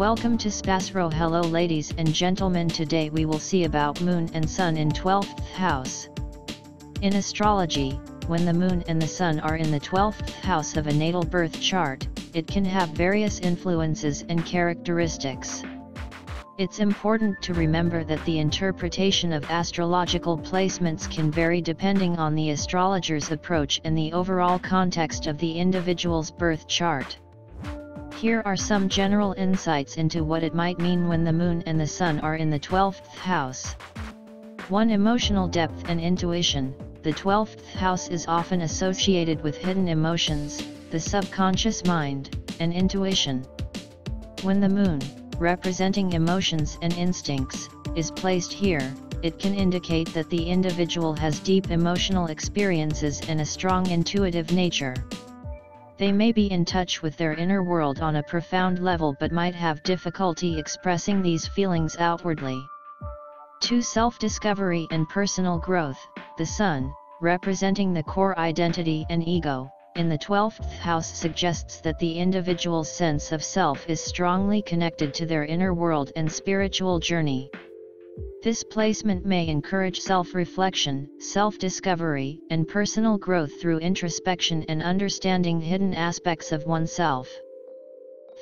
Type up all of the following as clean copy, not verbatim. Welcome to Spasro. Hello ladies and gentlemen, today we will see about moon and sun in 12th house. In astrology, when the moon and the sun are in the 12th house of a natal birth chart, it can have various influences and characteristics. It's important to remember that the interpretation of astrological placements can vary depending on the astrologer's approach and the overall context of the individual's birth chart. Here are some general insights into what it might mean when the moon and the sun are in the 12th house. 1. Emotional depth and intuition. The 12th house is often associated with hidden emotions, the subconscious mind, and intuition. When the moon, representing emotions and instincts, is placed here, it can indicate that the individual has deep emotional experiences and a strong intuitive nature. They may be in touch with their inner world on a profound level but might have difficulty expressing these feelings outwardly. 2. Self-discovery and personal growth. The sun, representing the core identity and ego, in the 12th house suggests that the individual's sense of self is strongly connected to their inner world and spiritual journey. This placement may encourage self-reflection, self-discovery, and personal growth through introspection and understanding hidden aspects of oneself.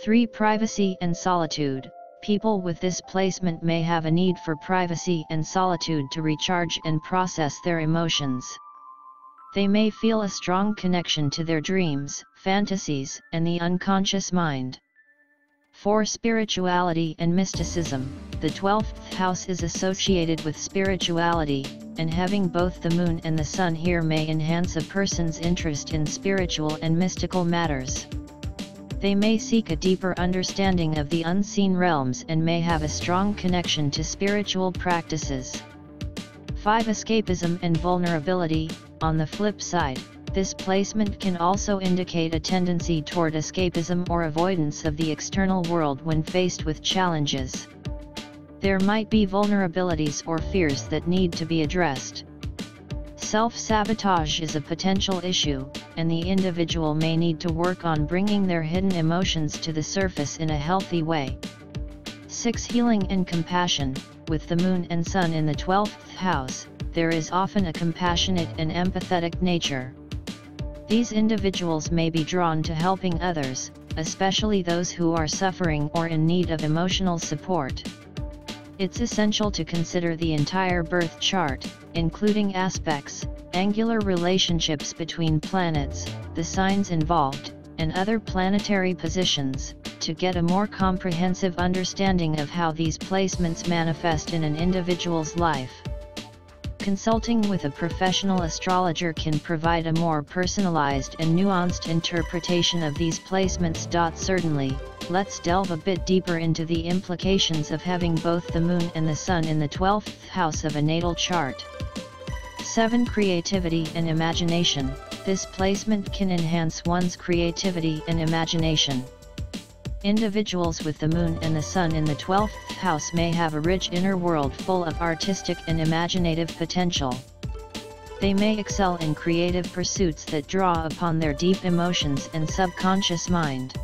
3. Privacy and solitude. People with this placement may have a need for privacy and solitude to recharge and process their emotions. They may feel a strong connection to their dreams, fantasies, and the unconscious mind. 4. Spirituality and mysticism. The 12th house is associated with spirituality, and having both the moon and the sun here may enhance a person's interest in spiritual and mystical matters. They may seek a deeper understanding of the unseen realms and may have a strong connection to spiritual practices. 5. Escapism and vulnerability. On the flip side, this placement can also indicate a tendency toward escapism or avoidance of the external world when faced with challenges. There might be vulnerabilities or fears that need to be addressed. Self-sabotage is a potential issue, and the individual may need to work on bringing their hidden emotions to the surface in a healthy way. 6. Healing and compassion. With the moon and sun in the 12th house, there is often a compassionate and empathetic nature. These individuals may be drawn to helping others, especially those who are suffering or in need of emotional support. It's essential to consider the entire birth chart, including aspects, angular relationships between planets, the signs involved, and other planetary positions, to get a more comprehensive understanding of how these placements manifest in an individual's life. Consulting with a professional astrologer can provide a more personalized and nuanced interpretation of these placements. Certainly, let's delve a bit deeper into the implications of having both the moon and the sun in the 12th house of a natal chart. 7. Creativity and imagination. This placement can enhance one's creativity and imagination. Individuals with the moon and the sun in the 12th house may have a rich inner world full of artistic and imaginative potential. They may excel in creative pursuits that draw upon their deep emotions and subconscious mind.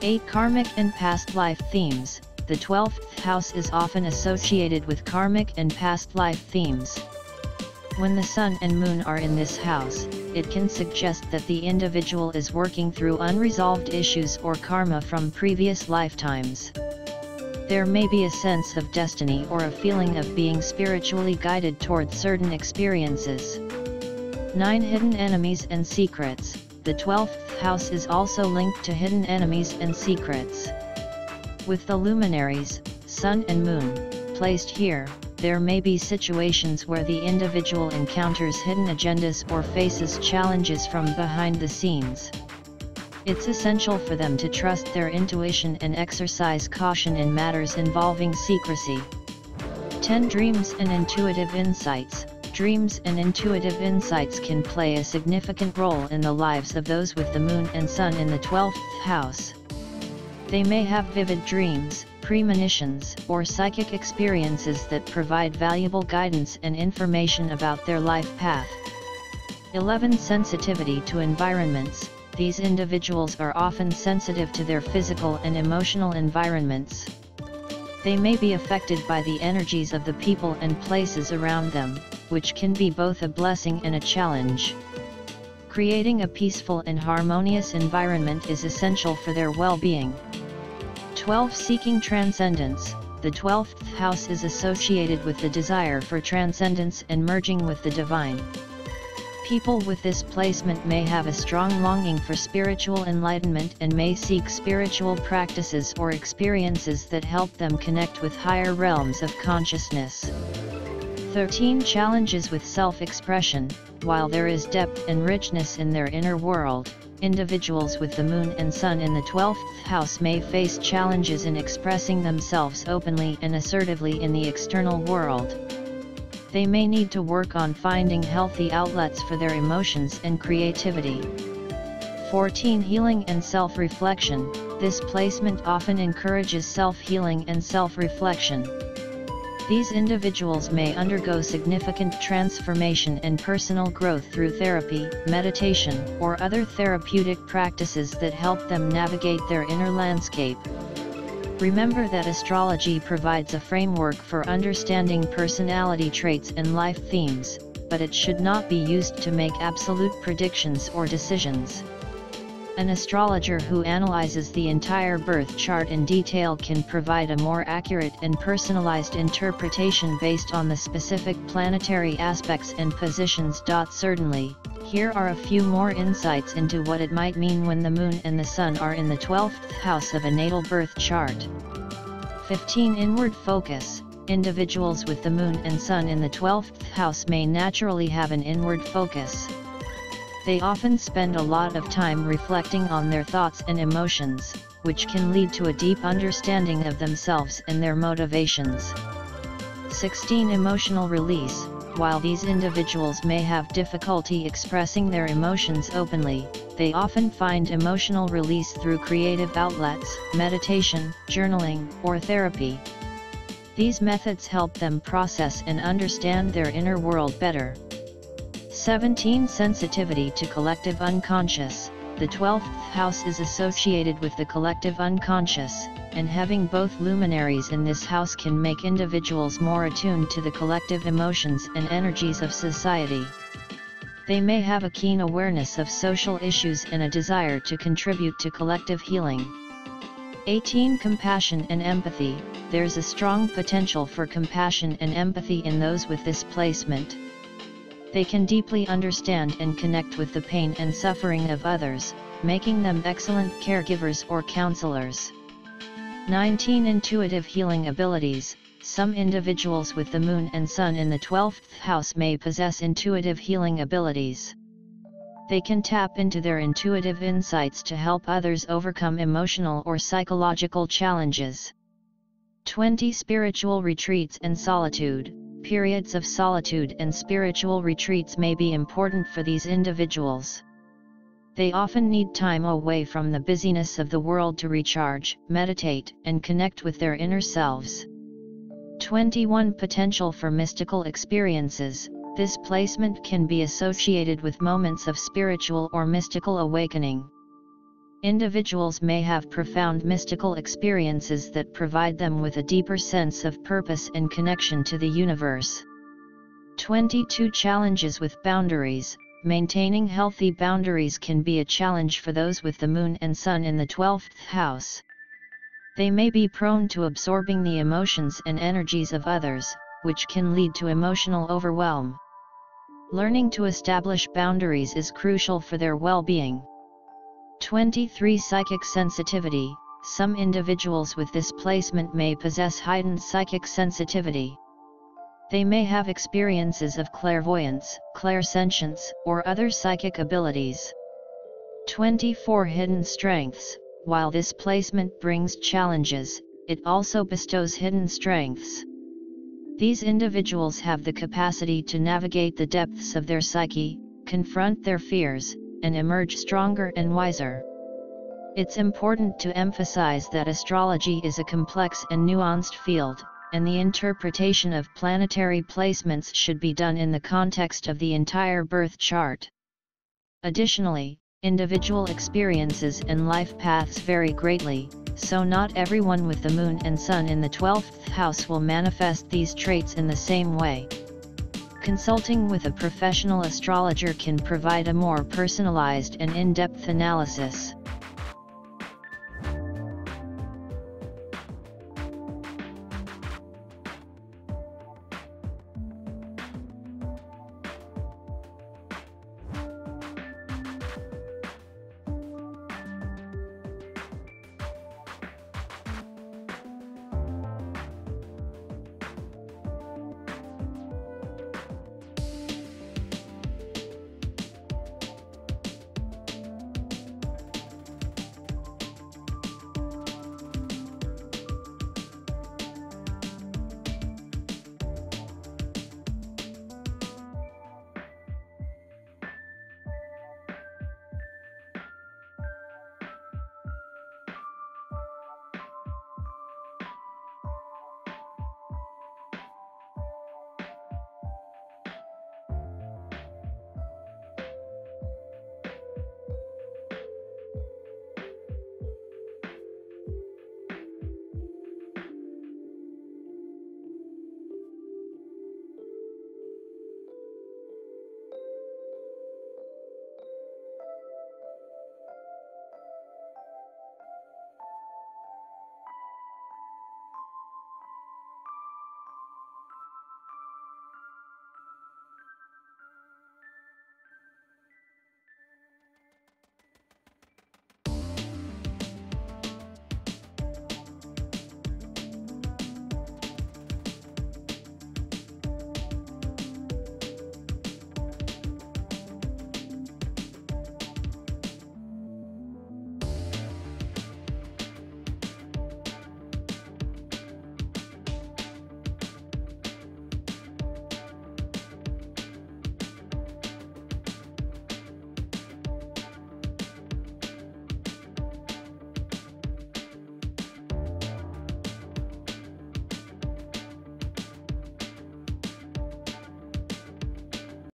8. Karmic and past life themes. The 12th house is often associated with karmic and past life themes. When the sun and moon are in this house, it can suggest that the individual is working through unresolved issues or karma from previous lifetimes. There may be a sense of destiny or a feeling of being spiritually guided toward certain experiences. 9. Hidden enemies and secrets. The 12th house is also linked to hidden enemies and secrets. With the luminaries, sun and moon, placed here, there may be situations where the individual encounters hidden agendas or faces challenges from behind the scenes. It's essential for them to trust their intuition and exercise caution in matters involving secrecy. 10. Dreams and intuitive insights. Dreams and intuitive insights can play a significant role in the lives of those with the moon and sun in the 12th house. They may have vivid dreams, premonitions, or psychic experiences that provide valuable guidance and information about their life path. 11. Sensitivity to environments. these individuals are often sensitive to their physical and emotional environments. They may be affected by the energies of the people and places around them, which can be both a blessing and a challenge. Creating a peaceful and harmonious environment is essential for their well-being. 12. Seeking transcendence. The 12th house is associated with the desire for transcendence and merging with the divine. People with this placement may have a strong longing for spiritual enlightenment and may seek spiritual practices or experiences that help them connect with higher realms of consciousness. 13. Challenges with self-expression. While there is depth and richness in their inner world, individuals with the moon and sun in the 12th house may face challenges in expressing themselves openly and assertively in the external world. They may need to work on finding healthy outlets for their emotions and creativity. 14. Healing and self-reflection. This placement often encourages self-healing and self-reflection. These individuals may undergo significant transformation and personal growth through therapy, meditation, or other therapeutic practices that help them navigate their inner landscape. Remember that astrology provides a framework for understanding personality traits and life themes, but it should not be used to make absolute predictions or decisions. An astrologer who analyzes the entire birth chart in detail can provide a more accurate and personalized interpretation based on the specific planetary aspects and positions. Certainly, here are a few more insights into what it might mean when the moon and the sun are in the 12th house of a natal birth chart. 15. Inward focus. Individuals with the moon and sun in the 12th house may naturally have an inward focus. They often spend a lot of time reflecting on their thoughts and emotions, which can lead to a deep understanding of themselves and their motivations. 16. Emotional release. While these individuals may have difficulty expressing their emotions openly, they often find emotional release through creative outlets, meditation, journaling, or therapy. These methods help them process and understand their inner world better. 17. Sensitivity to collective unconscious. The 12th house is associated with the collective unconscious, and having both luminaries in this house can make individuals more attuned to the collective emotions and energies of society. They may have a keen awareness of social issues and a desire to contribute to collective healing. 18. Compassion and empathy. There's a strong potential for compassion and empathy in those with this placement. They can deeply understand and connect with the pain and suffering of others, making them excellent caregivers or counselors. 19. Intuitive healing abilities. Some individuals with the moon and sun in the 12th house may possess intuitive healing abilities. They can tap into their intuitive insights to help others overcome emotional or psychological challenges. 20. Spiritual retreats and solitude. Periods of solitude and spiritual retreats may be important for these individuals. They often need time away from the busyness of the world to recharge, meditate, and connect with their inner selves. 21. Potential for mystical experiences. This placement can be associated with moments of spiritual or mystical awakening. Individuals may have profound mystical experiences that provide them with a deeper sense of purpose and connection to the universe. 22. Challenges with boundaries. Maintaining healthy boundaries can be a challenge for those with the moon and sun in the 12th house. They may be prone to absorbing the emotions and energies of others, which can lead to emotional overwhelm. Learning to establish boundaries is crucial for their well-being. 23. Psychic sensitivity. Some individuals with this placement may possess heightened psychic sensitivity. They may have experiences of clairvoyance, clairsentience, or other psychic abilities. 24. Hidden strengths. While this placement brings challenges, it also bestows hidden strengths. These individuals have the capacity to navigate the depths of their psyche, confront their fears, and emerge stronger and wiser. It's important to emphasize that astrology is a complex and nuanced field, and the interpretation of planetary placements should be done in the context of the entire birth chart. Additionally, Individual experiences and life paths vary greatly, so not everyone with the moon and sun in the 12th house will manifest these traits in the same way. Consulting with a professional astrologer can provide a more personalized and in-depth analysis.